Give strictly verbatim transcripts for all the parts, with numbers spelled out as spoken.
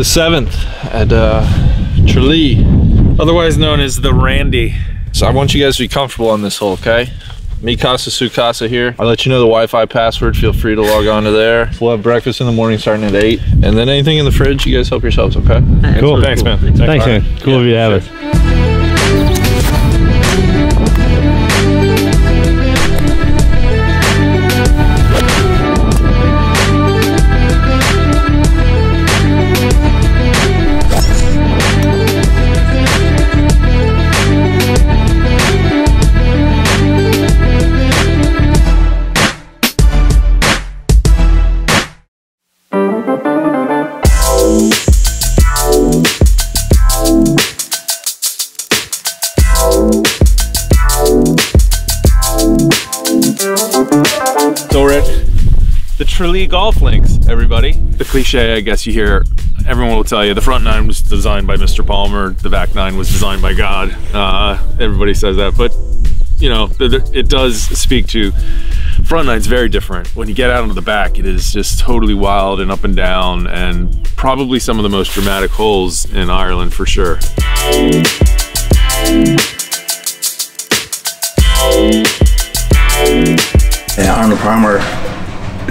the seventh at uh, Tralee, otherwise known as the Randy. So I want you guys to be comfortable on this hole, okay? Mikasa Sukasa here. I'll let you know the Wi-Fi password. Feel free to log on to there. We'll have breakfast in the morning starting at eight. And then anything in the fridge, you guys help yourselves, okay? Cool. Thanks, cool. man. Thanks, Thanks man. Right. Cool yeah, of you to have sure. it. The Tralee Golf Links, everybody. The cliche, I guess you hear, everyone will tell you, the front nine was designed by Mister Palmer, the back nine was designed by God. Uh, everybody says that, but you know, it does speak to, front nine's very different. When you get out into the back, it is just totally wild and up and down, and probably some of the most dramatic holes in Ireland for sure. Yeah, Arnold Palmer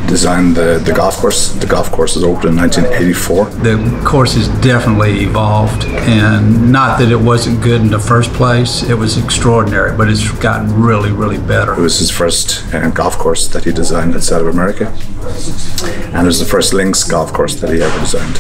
designed the, the golf course. The golf course was opened in nineteen eighty-four. The course has definitely evolved, and not that it wasn't good in the first place, it was extraordinary, but it's gotten really, really better. It was his first uh, golf course that he designed outside of America, and it was the first links golf course that he ever designed.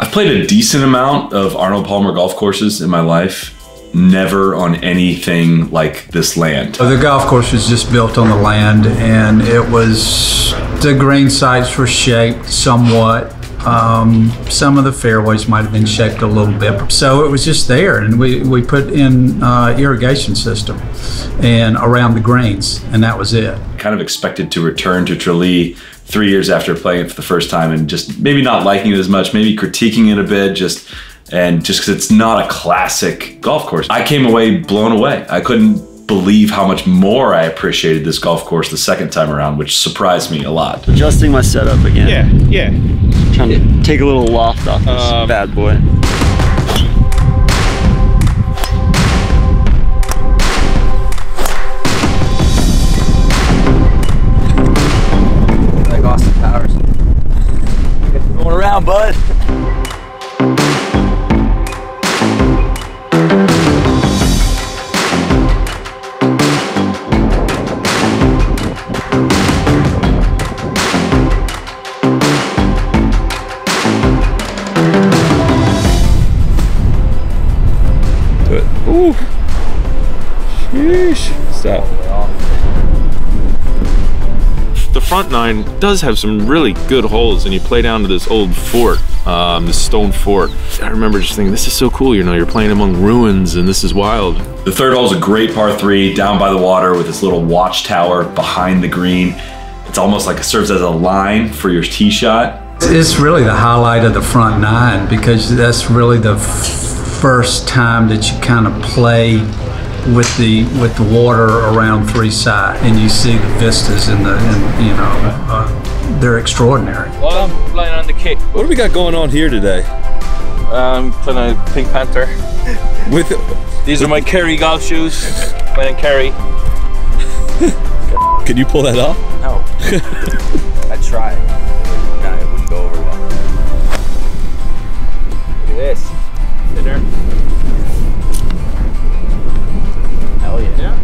I've played a decent amount of Arnold Palmer golf courses in my life. Never on anything like this land. The golf course was just built on the land, and it was, the green sides were shaped somewhat. Um, some of the fairways might have been shaped a little bit. So it was just there, and we, we put in uh, irrigation system and around the greens, and that was it. Kind of expected to return to Tralee three years after playing it for the first time and just maybe not liking it as much, maybe critiquing it a bit, just and just because it's not a classic golf course. I came away blown away. I couldn't believe how much more I appreciated this golf course the second time around, which surprised me a lot. Adjusting my setup again. Yeah, yeah. Trying to yeah. take a little loft off this um, bad boy. Like Austin Powers. Going around, bud. Front nine does have some really good holes, and you play down to this old fort, um, this stone fort. I remember just thinking, this is so cool, you know, you're playing among ruins and this is wild. The third hole is a great par three, down by the water with this little watchtower behind the green. It's almost like it serves as a line for your tee shot. It's really the highlight of the front nine, because that's really the first time that you kind of play with the with the water around three sides, and you see the vistas in the in, you know uh, they're extraordinary. Well, I'm flying on the kick. What do we got going on here today? I'm um, playing a Pink Panther. With these with are my Kerry golf shoes. Playing Kerry. Can you pull that off? No. I tried. Nah, it wouldn't go over well. Look at this. Sit there.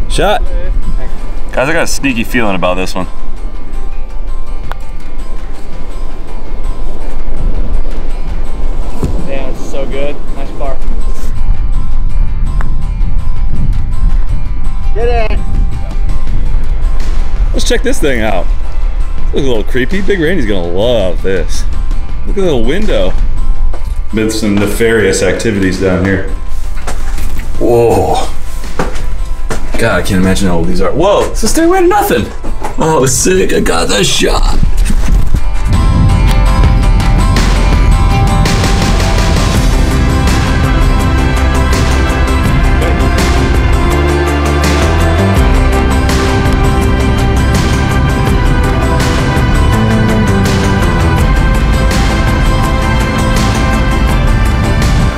Shot. Guys, I got a sneaky feeling about this one. Yeah, it's so good. Nice par. Get it. Let's check this thing out. This looks a little creepy. Big Randy's gonna love this. Look at the little window. Been some nefarious activities down here. Whoa. God, I can't imagine how old these are. Whoa, it's a stairway to nothing. Oh, sick, I got the shot.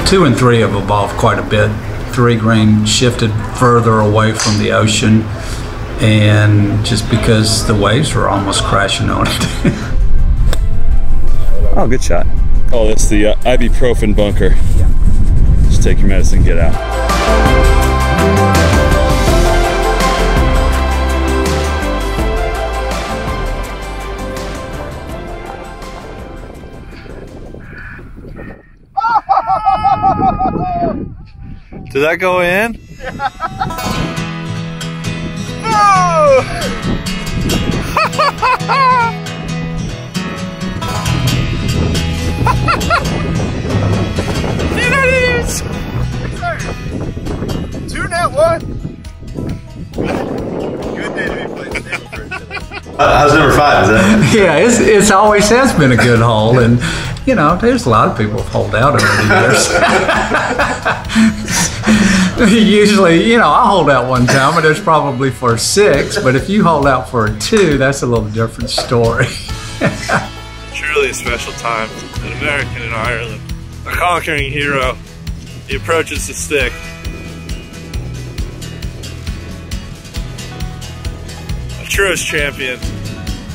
two and three have evolved quite a bit. Three green shifted further away from the ocean, and just because the waves were almost crashing on it. Oh, good shot. Oh, that's the uh, ibuprofen bunker. Yeah. Just take your medicine and get out. Did that go in? No! There it is! Two net one! Good day to be playing table for it. How's number five? Is that? Yeah, it's, it's always has been a good hole, and you know, there's a lot of people who've holed out over the years. Usually, you know, I hold out one time, but there's probably for six, but if you hold out for a two, that's a little different story. Truly a special time. An American in Ireland. A conquering hero. He approaches the stick. A truest champion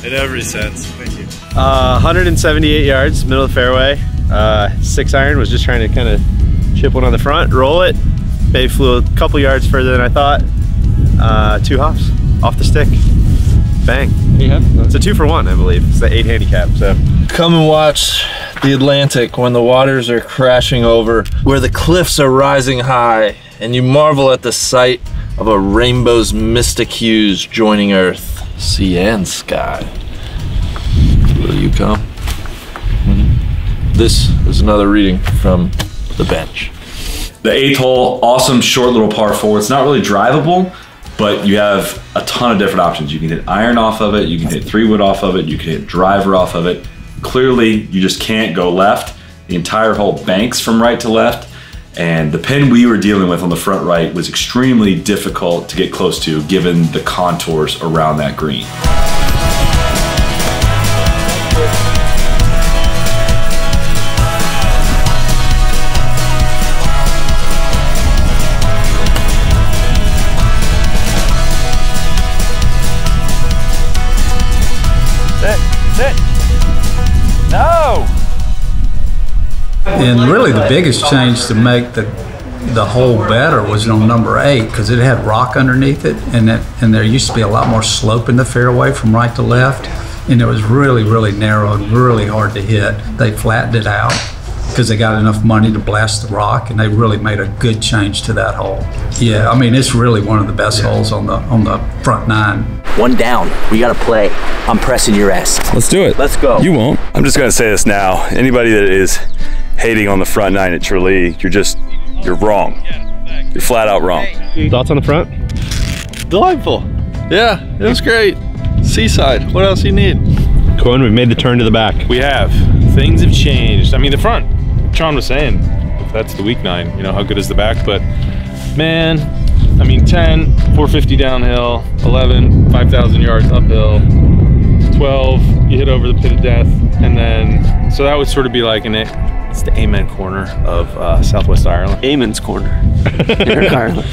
in every sense. Thank you. Uh, one hundred seventy-eight yards, middle of the fairway. Uh, six iron, was just trying to kind of chip one on the front, roll it. Bay flew a couple yards further than I thought. Uh, two hops off the stick. Bang. Yeah. It's a two for one, I believe. It's the eight handicap, so. Come and watch the Atlantic when the waters are crashing over, where the cliffs are rising high, and you marvel at the sight of a rainbow's mystic hues joining earth, sea and sky. Will you come? Mm-hmm. This is another reading from the bench. The eighth hole, awesome short little par four. It's not really drivable, but you have a ton of different options. You can hit iron off of it, you can hit three wood off of it, you can hit driver off of it. Clearly, you just can't go left. The entire hole banks from right to left, and the pin we were dealing with on the front right was extremely difficult to get close to given the contours around that green. And really the biggest change to make the the hole better was on number eight, because it had rock underneath it, and that and there used to be a lot more slope in the fairway from right to left, and it was really, really narrow and really hard to hit. They flattened it out because they got enough money to blast the rock, and they really made a good change to that hole. Yeah, I mean, it's really one of the best holes on the on the front nine. One down, we gotta play. I'm pressing your ass. Let's do it. Let's go. You won't. I'm just gonna say this now. Anybody that is hating on the front nine at Tralee, you're just, you're wrong. You're flat out wrong. Thoughts on the front? Delightful. Yeah, it was great. Seaside, what else do you need? Coyne, we've made the turn to the back. We have. Things have changed. I mean, the front, Tron was saying, that's the weak nine, you know, how good is the back? But man, I mean, ten, four fifty downhill, eleven, five thousand yards uphill, twelve, you hit over the pit of death, and then, so that would sort of be like an, it's the Amen Corner of uh, Southwest Ireland. Amen's Corner.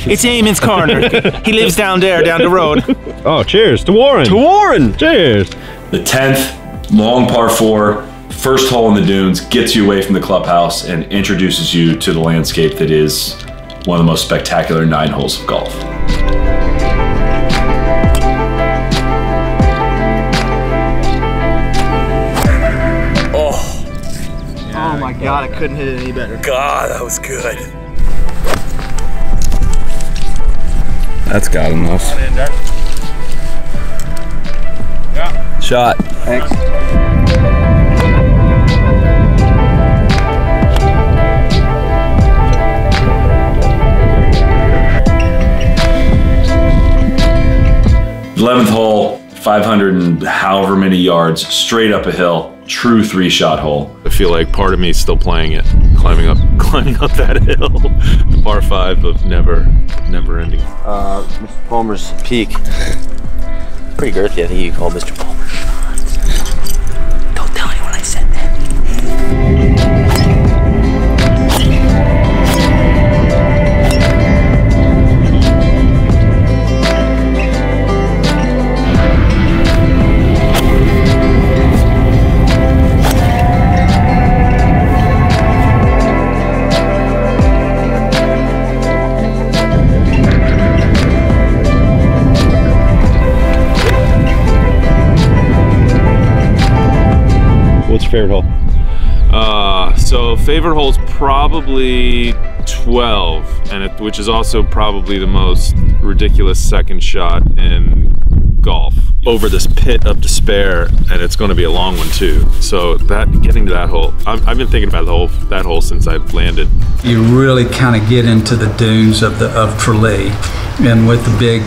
It's Amen's Corner. He lives down there, down the road. Oh, cheers to Warren. To Warren. Cheers. The tenth, long par four, first hole in the dunes, gets you away from the clubhouse and introduces you to the landscape that is one of the most spectacular nine holes of golf. God, I couldn't hit it any better. God, that was good. That's got enough. Yeah. Shot. Thanks. eleventh hole, five hundred and however many yards, straight up a hill. True three-shot hole. I feel like part of me is still playing it, climbing up, climbing up that hill. The par five of never, never ending. Uh, Mister Palmer's peak. Pretty girthy, I think you call Mister Palmer. Don't tell anyone I said that. favorite hole? Uh, so favorite hole's probably twelve, and it, which is also probably the most ridiculous second shot in golf. Over this pit of despair, and it's going to be a long one too. So that getting to that hole, I'm, I've been thinking about the whole that hole since I've landed. You really kind of get into the dunes of the of Tralee, and with the big,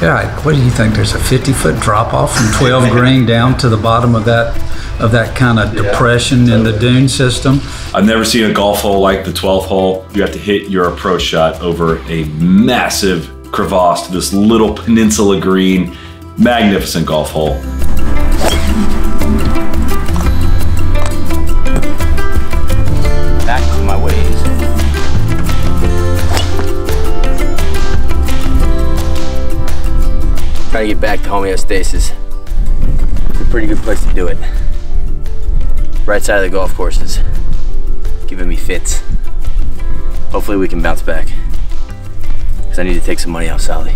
yeah, what do you think? There's a fifty foot drop off from twelve green down to the bottom of that of that kind of depression, yeah, totally, in the dune system. I've never seen a golf hole like the twelfth hole. You have to hit your approach shot over a massive crevasse to this little peninsula green. Magnificent golf hole. Back to my ways. Gotta get back to homeostasis. It's a pretty good place to do it. Right side of the golf courses. Giving me fits. Hopefully we can bounce back. Because I need to take some money off Sally.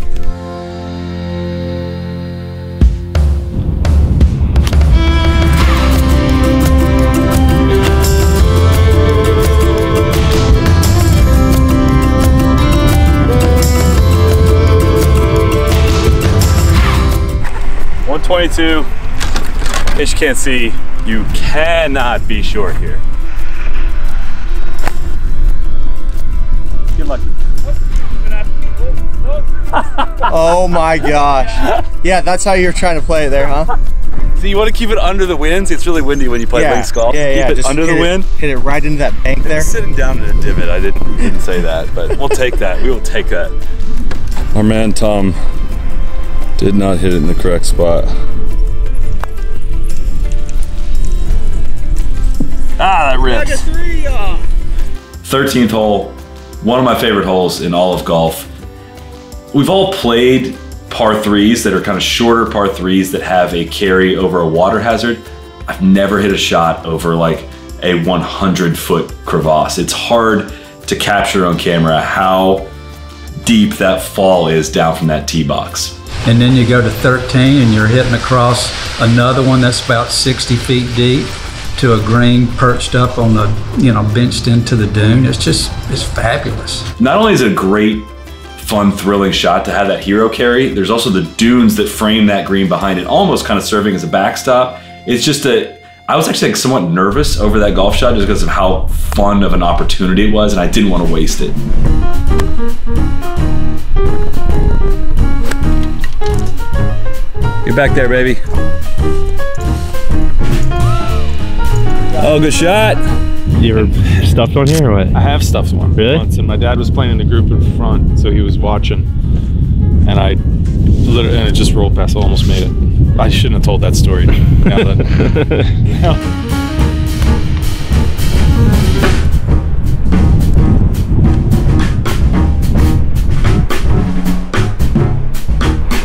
twenty-two, as you can't see, you cannot be short here. Good luck. Oh my gosh. Yeah, that's how you're trying to play it there, huh? So you want to keep it under the winds? It's really windy when you play links golf. Yeah, yeah, keep it under the wind. Hit it right into that bank there. It's sitting down in a divot. I didn't, didn't say that, but we'll take that. We will take that. Our man Tom did not hit it in the correct spot. Ah, that ripped. thirteenth hole, one of my favorite holes in all of golf. We've all played par threes that are kind of shorter par threes that have a carry over a water hazard. I've never hit a shot over like a one hundred foot crevasse. It's hard to capture on camera how deep that fall is down from that tee box. And then you go to thirteen and you're hitting across another one that's about sixty feet deep to a green perched up on the, you know, benched into the dune. It's just, it's fabulous. Not only is it a great, fun, thrilling shot to have that hero carry, there's also the dunes that frame that green behind it, almost kind of serving as a backstop. It's just a, I was actually like somewhat nervous over that golf shot just because of how fun of an opportunity it was, and I didn't want to waste it. You're back there, baby. Oh, good shot. You ever stuffed one here or what? I have stuffed one. Really? Once, and my dad was playing in the group in front, so he was watching. And I literally, and it just rolled past, I almost made it. I shouldn't have told that story. Now that, now.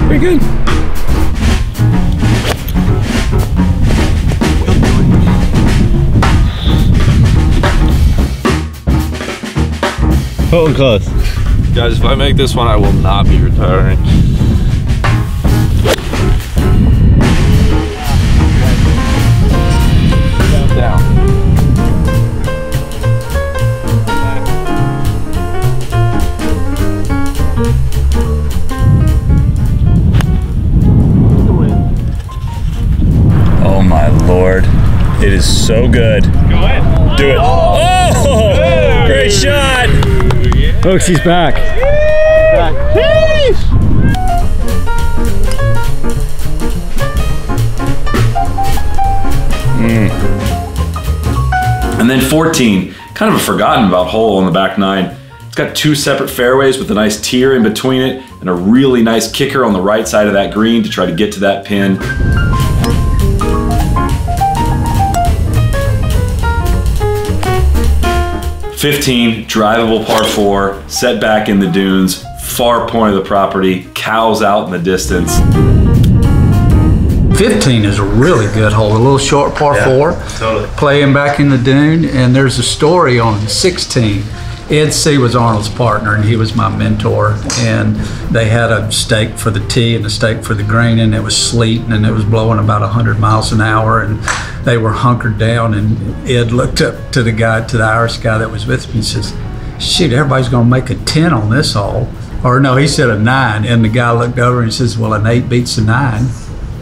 Pretty good. Holding close. Guys, if I make this one, I will not be retiring. It is so good. Go ahead. Do it. Oh! Oh, great shot! Yeah. Folks, he's back. Back. Mm. And then fourteen, kind of a forgotten about hole on the back nine. It's got two separate fairways with a nice tier in between it and a really nice kicker on the right side of that green to try to get to that pin. fifteen, drivable par four, set back in the dunes, far point of the property, cows out in the distance. fifteen is a really good hole, a little short par yeah, four, totally. Playing back in the dune, and there's a story on sixteen Ed C. was Arnold's partner, and he was my mentor. And they had a stake for the tee and a stake for the green, and it was sleeting, and it was blowing about a hundred miles an hour, and they were hunkered down. And Ed looked up to the guy, to the Irish guy that was with me, and says, "Shoot, everybody's going to make a ten on this hole." Or no, he said a nine, and the guy looked over and says, "Well, an eight beats a nine,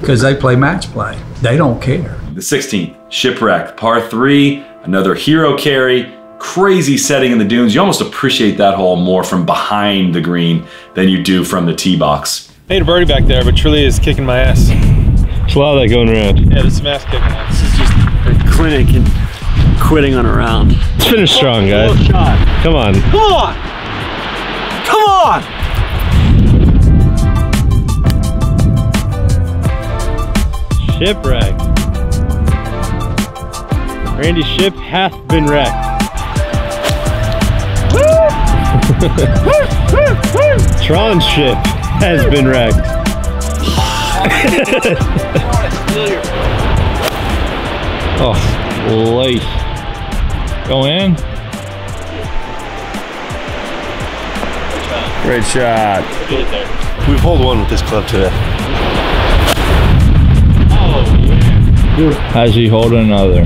because they play match play. They don't care." The sixteenth, Shipwreck, par three, another hero carry, crazy setting in the dunes. You almost appreciate that hole more from behind the green than you do from the tee box. Made a birdie back there, but Tralee is kicking my ass. There's a lot of that going around. Yeah, there's some ass kicking out. This is just a clinic and quitting on a round. Let's finish strong, guys. Come on. Come on. Come on. Shipwreck. Randy's ship hath been wrecked. Tron's ship has been wrecked. Oh, life. Go in. Great shot. Good there. We've pulled one with this club today. How's he holding another?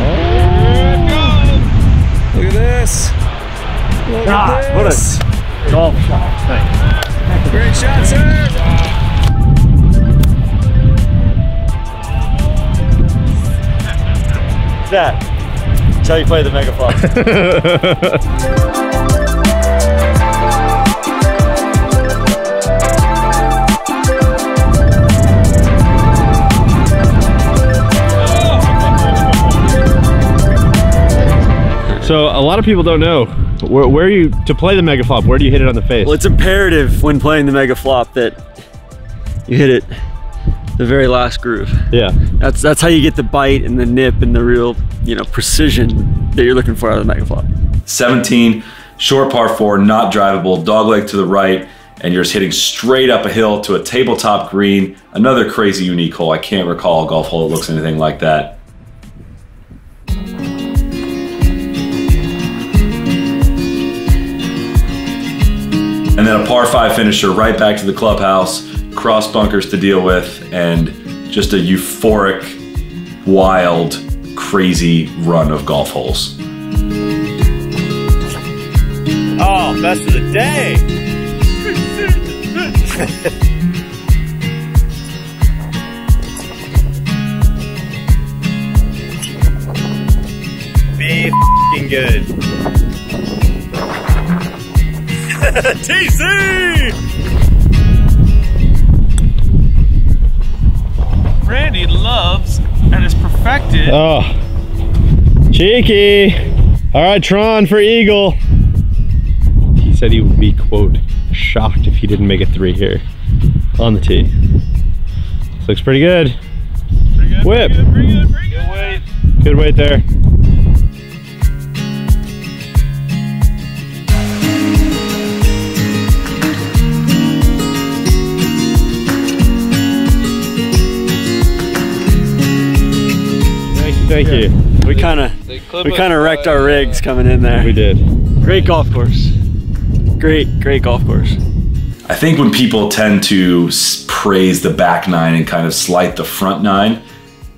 Oh. Look at this. Look God, at this. What a golf shot. Thanks. Great shot, sir. That. That's how you play the megaphone. So a lot of people don't know, where, where are you, to play the mega flop, where do you hit it on the face? Well, it's imperative when playing the mega flop that you hit it the very last groove. Yeah. That's that's how you get the bite and the nip and the real, you know, precision that you're looking for out of the mega flop. seventeen, short par four, not drivable, dogleg to the right, and you're just hitting straight up a hill to a tabletop green. Another crazy unique hole. I can't recall a golf hole that looks anything like that. And then a par five finisher right back to the clubhouse, cross bunkers to deal with, and just a euphoric, wild, crazy run of golf holes. Oh, best of the day. Be f***ing good. T C! Randy loves and is perfected. Oh, cheeky. All right, Tron for eagle. He said he would be, quote, shocked if he didn't make a three here on the tee. This looks pretty good. Pretty good. Whip. Pretty good, pretty good, pretty good. Good weight. Good weight there. Thank yeah. you. We kind of we kind of wrecked our rigs coming in there. We did. Great golf course. Great, great golf course. I think when people tend to praise the back nine and kind of slight the front nine,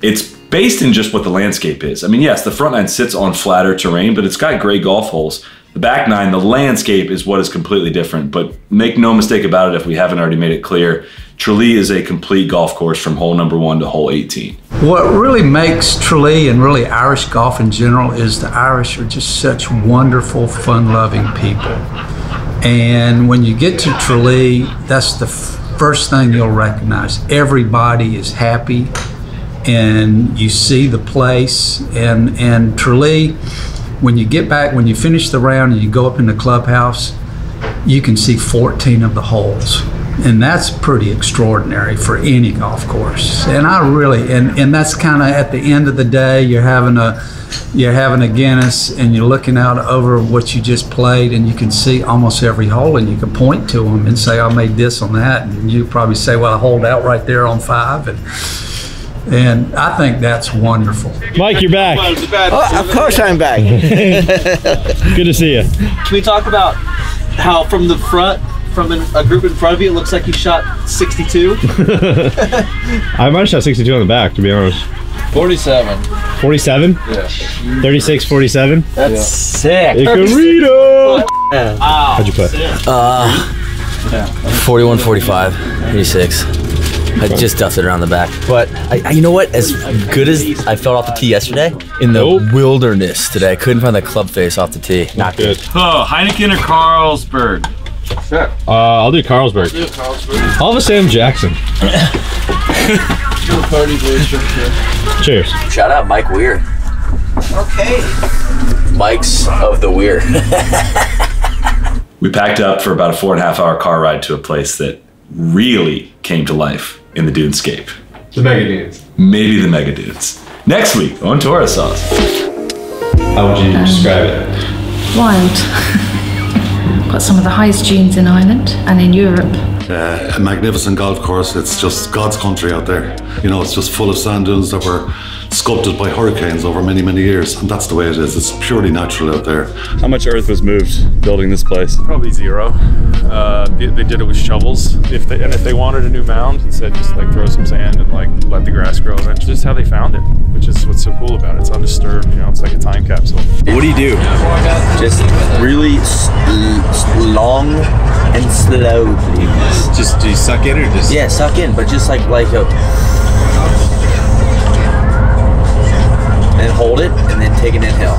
it's based in just what the landscape is. I mean, yes, the front nine sits on flatter terrain, but it's got great golf holes. The back nine, the landscape is what is completely different, but make no mistake about it if we haven't already made it clear, Tralee is a complete golf course from hole number one to hole eighteen. What really makes Tralee and really Irish golf in general is the Irish are just such wonderful, fun-loving people. And when you get to Tralee, that's the first thing you'll recognize. Everybody is happy, and you see the place, and, and Tralee, when you get back, when you finish the round and you go up in the clubhouse, you can see fourteen of the holes. And that's pretty extraordinary for any golf course. And I really, and, and that's kind of at the end of the day, you're having a, you're having a Guinness and you're looking out over what you just played and you can see almost every hole and you can point to them and say, I made this on that. And you probably say, well, I holed out right there on five. And And I think that's wonderful. Mike, you're back. Oh, of course I'm back. Good to see you. Can we talk about how from the front, from an, a group in front of you, it looks like you shot sixty-two? I might have shot sixty-two on the back, to be honest. forty-seven. forty-seven? Yeah. thirty-six, forty-seven? That's yeah. sick. Icarito! Yeah. Wow. How'd you play? Uh, yeah. forty-one, forty-five, thirty-six. I just duffed it around the back. But I, I, you know what? As good as I felt off the tee yesterday, in the nope. wilderness today, I couldn't find the club face off the tee. Not good. good. Oh, Heineken or Carlsberg? Sure. Uh, I'll do Carlsberg. I'll do Carlsberg. I'll have a Sam Jackson. Party, cheers. Shout out Mike Weir. Okay. Mike's of the Weir. We packed up for about a four and a half hour car ride to a place that really came to life in the dunescape. The Mega Dunes. Maybe the Mega Dunes. Next week on Tourist Sauce. How would you um, describe it? Wild. Got some of the highest dunes in Ireland and in Europe. Uh, a magnificent golf course. It's just God's country out there. You know, it's just full of sand dunes that were sculpted by hurricanes over many, many years. And that's the way it is. It's purely natural out there. How much earth was moved building this place? Probably zero. Uh, they, they did it with shovels. If they, and if they wanted a new mound, he said just like throw some sand and like let the grass grow. And that's just how they found it, which is what's so cool about it. It's undisturbed, you know, it's like a time capsule. What do you do? Just really long and slow, please. Just do you suck in or just? Yeah, suck in, but just like, like a... and hold it, and then take an inhale.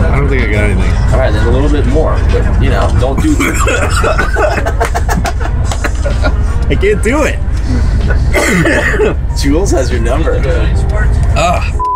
I don't think I got anything. All right, then a little bit more, but you know, don't do I can't do it. Jules has your number. Ah.